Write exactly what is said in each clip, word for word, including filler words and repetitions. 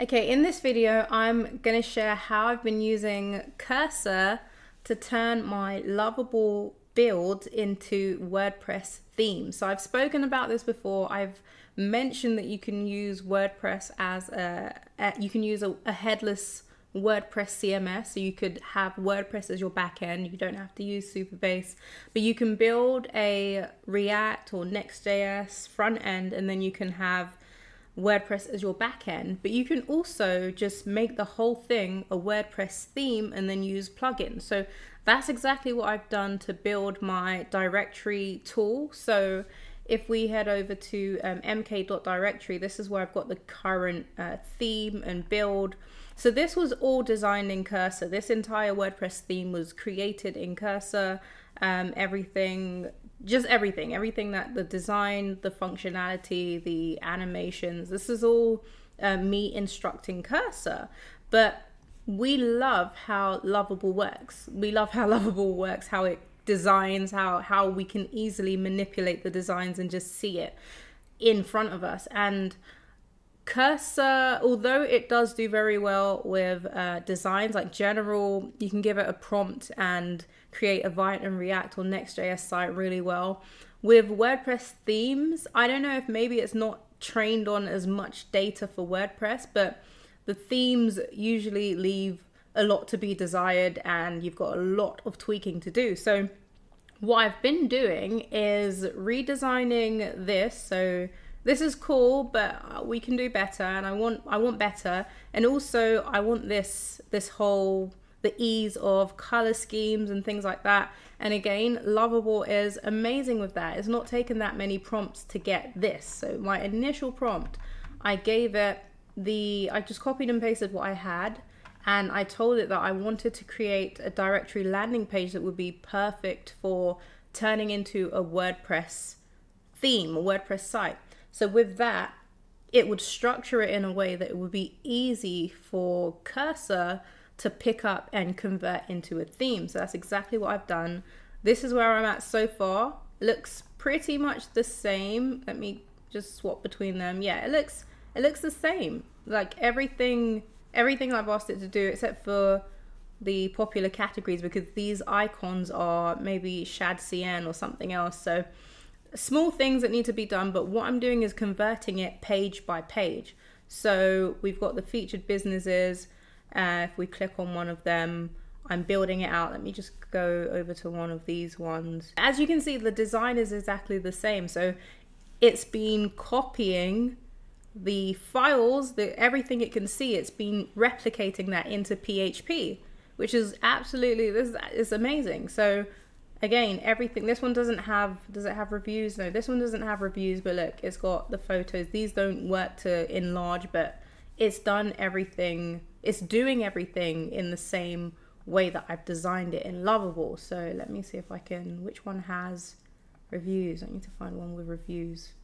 Okay, in this video, I'm going to share how I've been using Cursor to turn my Lovable build into WordPress themes. So I've spoken about this before. I've mentioned that you can use WordPress as a, a you can use a, a headless WordPress C M S. So you could have WordPress as your backend. You don't have to use Supabase, but you can build a React or Next.js front end, and then you can have WordPress as your backend, but you can also just make the whole thing a WordPress theme and then use plugins. So that's exactly what I've done to build my directory tool. So if we head over to um, m k dot directory, this is where I've got the current uh, theme and build. So this was all designed in Cursor. This entire WordPress theme was created in Cursor. Um, everything, just everything, everything that the design, the functionality, the animations, this is all uh, me instructing Cursor. But we love how Lovable works. We love how Lovable works, how it designs, how, how we can easily manipulate the designs and just see it in front of us. And Cursor, although it does do very well with uh, designs like general, you can give it a prompt and create a Vite and React or Next.js site really well. With WordPress themes, I don't know if maybe it's not trained on as much data for WordPress, but the themes usually leave a lot to be desired and you've got a lot of tweaking to do. So what I've been doing is redesigning this. So this is cool, but we can do better, and I want I want better. And also I want this this whole the ease of color schemes and things like that. And again, Lovable is amazing with that. It's not taken that many prompts to get this. So my initial prompt, I gave it the, I just copied and pasted what I had, and I told it that I wanted to create a directory landing page that would be perfect for turning into a WordPress theme, a WordPress site. So with that, it would structure it in a way that it would be easy for Cursor to pick up and convert into a theme. So that's exactly what I've done. This is where I'm at so far. Looks pretty much the same. Let me just swap between them. Yeah, it looks it looks the same. Like everything, everything I've asked it to do except for the popular categories, because these icons are maybe shadcn or something else. So small things that need to be done, but what I'm doing is converting it page by page. So we've got the featured businesses. Uh, if we click on one of them, I'm building it out. Let me just go over to one of these ones. As you can see, the design is exactly the same. So it's been copying the files, the, everything it can see, it's been replicating that into P H P, which is absolutely, this is amazing. So again, everything, this one doesn't have, does it have reviews? No, this one doesn't have reviews, but look, it's got the photos. These don't work to enlarge, but it's done everything. It's doing everything in the same way that I've designed it in Lovable. So let me see if I can, which one has reviews? I need to find one with reviews.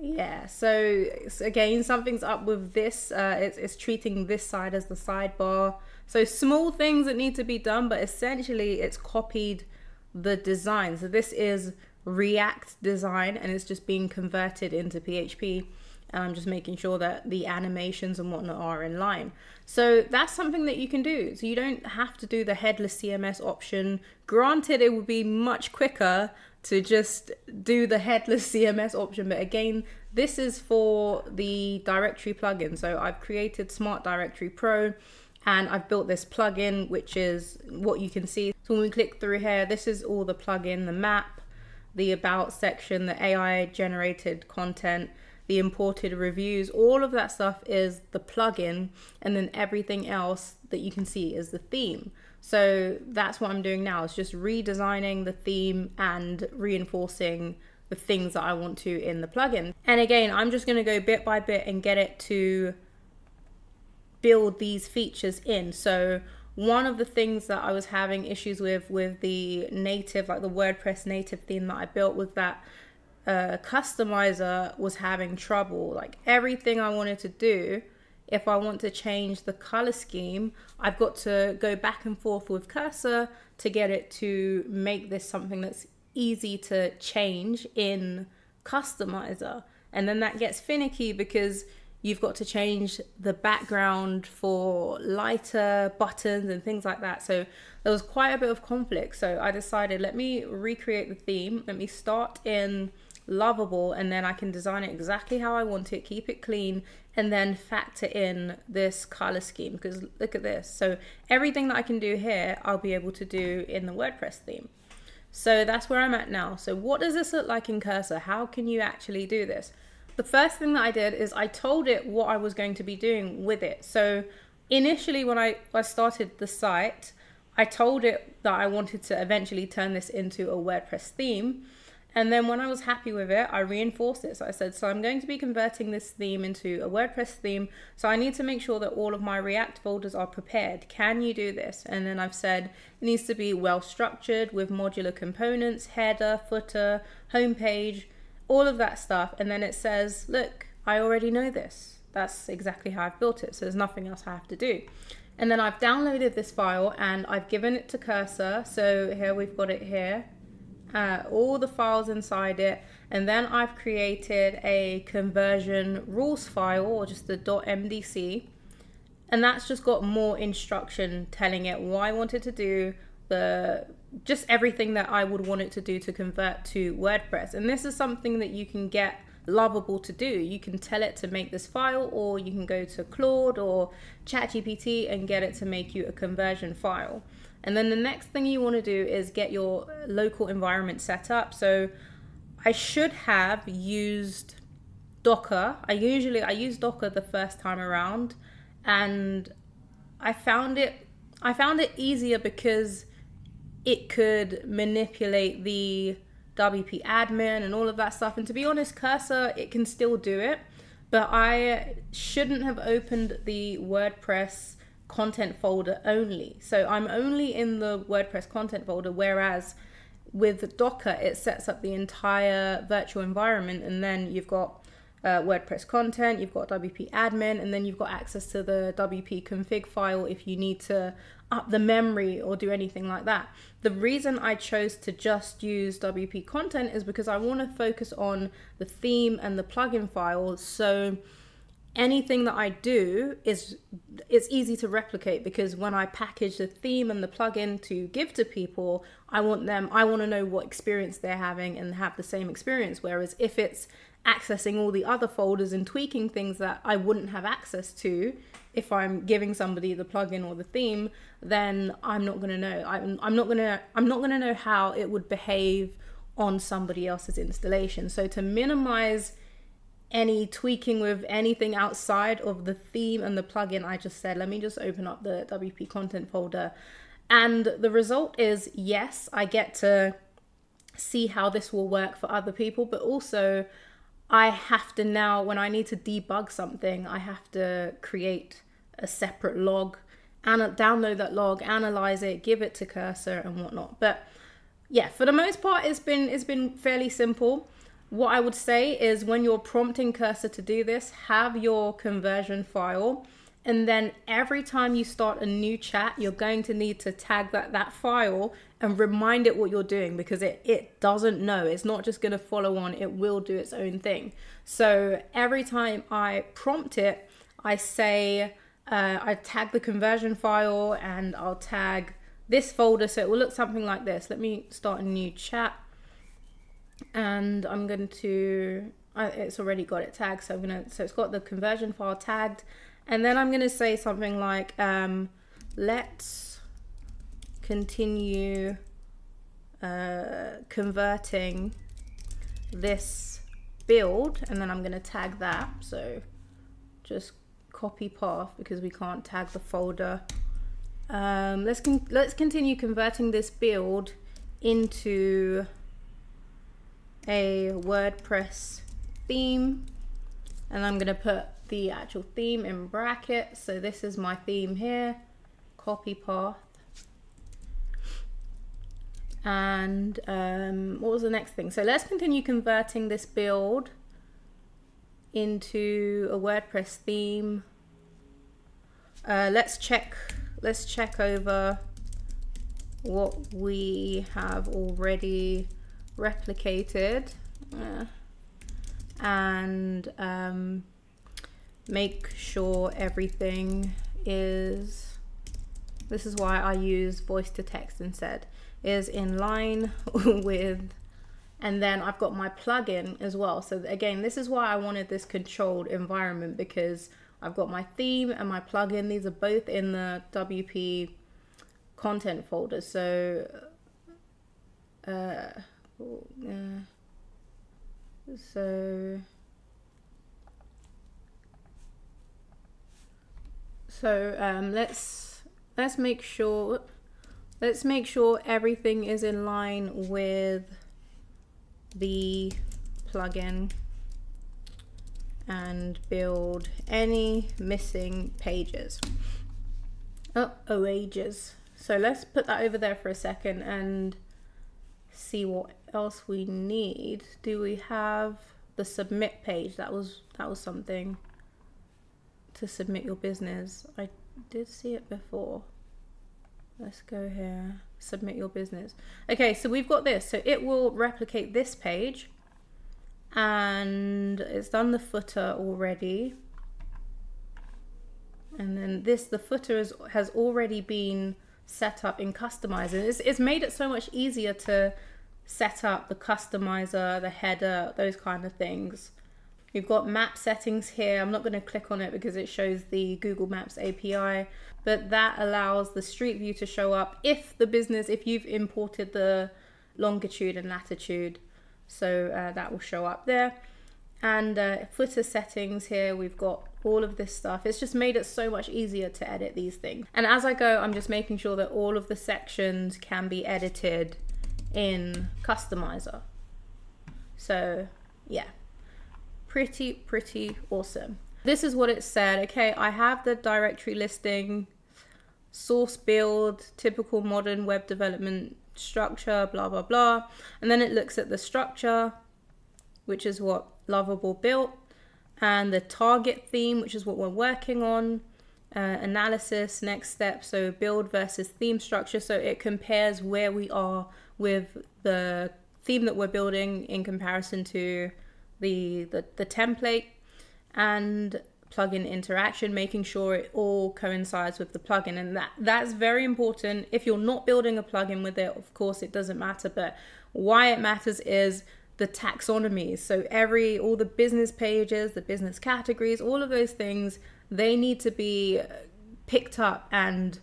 Yeah, so again, something's up with this. Uh, it's, it's treating this side as the sidebar. So small things that need to be done, but essentially it's copied the design. So this is React design and it's just being converted into P H P. And I'm just making sure that the animations and whatnot are in line. So that's something that you can do. So you don't have to do the headless C M S option. Granted, it would be much quicker to just do the headless C M S option. But again, this is for the directory plugin. So I've created Smart Directory Pro and I've built this plugin, which is what you can see. So when we click through here, this is all the plugin, the map, the about section, the A I generated content, the imported reviews, all of that stuff is the plugin, and then everything else that you can see is the theme. So that's what I'm doing now, is just redesigning the theme and reinforcing the things that I want to in the plugin. And again, I'm just gonna go bit by bit and get it to build these features in. So one of the things that I was having issues with, with the native, like the WordPress native theme that I built, was that Uh, customizer was having trouble. Like everything I wanted to do, if I want to change the color scheme, I've got to go back and forth with Cursor to get it to make this something that's easy to change in customizer. And then that gets finicky because You've got to change the background for lighter buttons and things like that. So there was quite a bit of conflict. So I decided, let me recreate the theme. Let me start in Lovable, and then I can design it exactly how I want it, keep it clean, and then factor in this color scheme, because look at this. So everything that I can do here, I'll be able to do in the WordPress theme. So that's where I'm at now. So what does this look like in Cursor? How can you actually do this? The first thing that I did is I told it what I was going to be doing with it. So initially when I, I started the site, I told it that I wanted to eventually turn this into a WordPress theme. And then when I was happy with it, I reinforced it. So I said, so I'm going to be converting this theme into a WordPress theme. So I need to make sure that all of my React folders are prepared. Can you do this? And then I've said, it needs to be well structured with modular components, header, footer, homepage, all of that stuff. And then it says, look, I already know this. That's exactly how I've built it. So there's nothing else I have to do. And then I've downloaded this file and I've given it to Cursor. So here we've got it here. Uh, all the files inside it, and then I've created a conversion rules file, or just the .mdc, and that's just got more instruction telling it what I wanted to do, the just everything that I would want it to do to convert to WordPress. And this is something that you can get Lovable to do. You can tell it to make this file, or you can go to Claude or ChatGPT and get it to make you a conversion file. And then the next thing you want to do is get your local environment set up. So I should have used Docker. I usually, I use Docker the first time around, and I found it, I found it easier because it could manipulate the W P admin and all of that stuff. And to be honest, Cursor, it can still do it, but I shouldn't have opened the WordPress content folder only. So I'm only in the WordPress content folder, whereas with Docker, it sets up the entire virtual environment, and then you've got uh, WordPress content, you've got W P admin, and then you've got access to the W P config file if you need to up the memory or do anything like that. The reason I chose to just use W P content is because I want to focus on the theme and the plugin files. So anything that I do is it's easy to replicate, because when I package the theme and the plugin to give to people, I want them, I want to know what experience they're having and have the same experience. Whereas if it's accessing all the other folders and tweaking things that I wouldn't have access to if I'm giving somebody the plugin or the theme, then I'm not going to know. I'm, I'm not going to, I'm not going to know how it would behave on somebody else's installation. So to minimize any tweaking with anything outside of the theme and the plugin, I just said, let me just open up the W P content folder. And the result is, yes, I get to see how this will work for other people, but also I have to now, when I need to debug something, I have to create a separate log and download that log, analyze it, give it to Cursor and whatnot. But yeah, for the most part, it's been, it's been fairly simple. What I would say is, when you're prompting Cursor to do this, have your conversion file, and then every time you start a new chat, you're going to need to tag that, that file and remind it what you're doing, because it, it doesn't know. It's not just going to follow on. It will do its own thing. So every time I prompt it, I say, uh, I tag the conversion file and I'll tag this folder. So it will look something like this. Let me start a new chat. And I'm going to, it's already got it tagged, so I'm going to, so it's got the conversion file tagged, and then I'm going to say something like, um, let's continue uh, converting this build, and then I'm going to tag that, so just copy path because we can't tag the folder. Um, let's, con let's continue converting this build into a WordPress theme, and I'm going to put the actual theme in brackets. So this is my theme here, copy path, and um, what was the next thing? So let's continue converting this build into a WordPress theme. Uh, let's check, let's check over what we have already replicated, uh, and um, make sure everything is, this is why I use voice to text instead, is in line with, and then I've got my plugin as well. So again, this is why I wanted this controlled environment, because I've got my theme and my plugin. These are both in the W P content folder. So, uh, uh so, so um, let's let's make sure let's make sure everything is in line with the plugin and build any missing pages. Oh, oh, ages. So let's put that over there for a second and see what else we need. Do we have the submit page? That was that was something to submit your business. I did see it before. Let's go here, submit your business. Okay, so we've got this. So it will replicate this page, and it's done the footer already. And then this, the footer is, has already been set up in customizer. It's, it's made it so much easier to set up the customizer, the header, those kind of things. You've got map settings here. I'm not going to click on it because it shows the Google Maps A P I, but that allows the street view to show up if the business, if you've imported the longitude and latitude. So uh, that will show up there. And uh, footer settings here, we've got all of this stuff. It's just made it so much easier to edit these things. And as I go, I'm just making sure that all of the sections can be edited in Customizer. So yeah, pretty, pretty awesome. This is what it said. Okay, I have the directory listing, source build, typical modern web development structure, blah, blah, blah. And then it looks at the structure, which is what Lovable built, and the target theme, which is what we're working on, uh, analysis, next step, so build versus theme structure. So it compares where we are with the theme that we're building in comparison to the, the, the template, and plugin interaction, making sure it all coincides with the plugin. And that that's very important. If you're not building a plugin with it, of course it doesn't matter, but why it matters is the taxonomies. So every, all the business pages, the business categories, all of those things, they need to be picked up and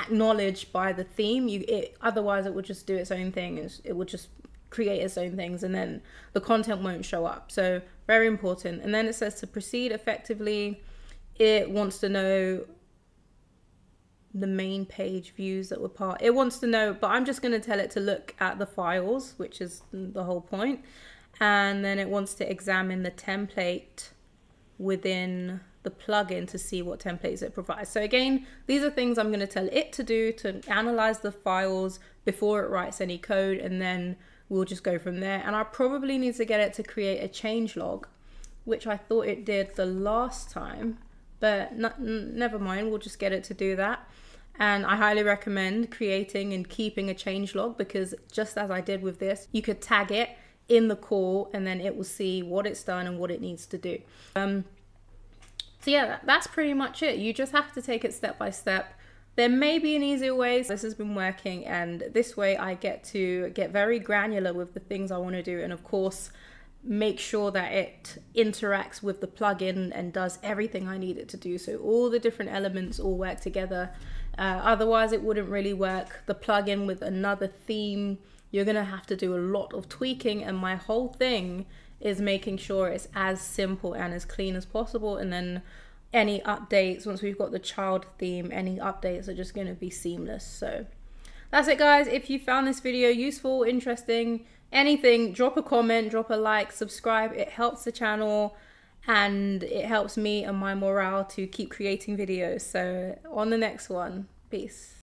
acknowledged by the theme. You, it, otherwise it will just do its own thing. It's, it will just create its own things, and then the content won't show up. So very important. And then it says to proceed effectively, it wants to know the main page views that were part, it wants to know, but I'm just going to tell it to look at the files, which is the whole point. And then it wants to examine the template within the plugin to see what templates it provides. So again, these are things I'm going to tell it to do, to analyze the files before it writes any code, and then we'll just go from there. And I probably need to get it to create a change log, which I thought it did the last time, but not, never mind, we'll just get it to do that. And I highly recommend creating and keeping a change log, because just as I did with this, you could tag it in the call and then it will see what it's done and what it needs to do. Um, so yeah, that's pretty much it. You just have to take it step by step. There may be an easier way. This has been working, and this way I get to get very granular with the things I want to do, and of course make sure that it interacts with the plugin and does everything I need it to do. So all the different elements all work together. Uh, otherwise it wouldn't really work. The plugin with another theme, you're gonna have to do a lot of tweaking, and my whole thing is making sure it's as simple and as clean as possible. And then any updates, once we've got the child theme, any updates are just gonna be seamless. So that's it, guys. If you found this video useful, interesting, anything, drop a comment, drop a like, subscribe. It helps the channel and it helps me and my morale to keep creating videos. So on the next one, peace.